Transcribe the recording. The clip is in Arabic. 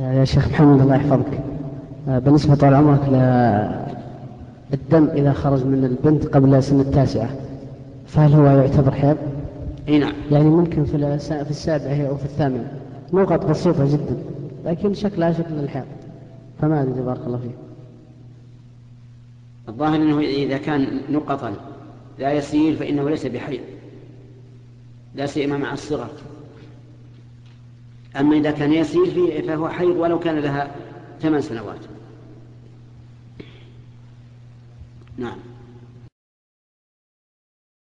يا شيخ محمد الله يحفظك، بالنسبة طال عمرك للدم إذا خرج من البنت قبل سن التاسعة فهل هو يعتبر حيض؟ اي نعم، يعني ممكن في السابعة أو في الثامنة، نقط بسيطة جدا لكن شكلها شكل الحيض، فما أدري بارك الله فيه. الظاهر أنه إذا كان نقطا لا يسير فإنه ليس بحيض، لا سيما مع الصغر. أما إذا كان يسير فيه فهو حيض ولو كان لها 8 سنوات. نعم.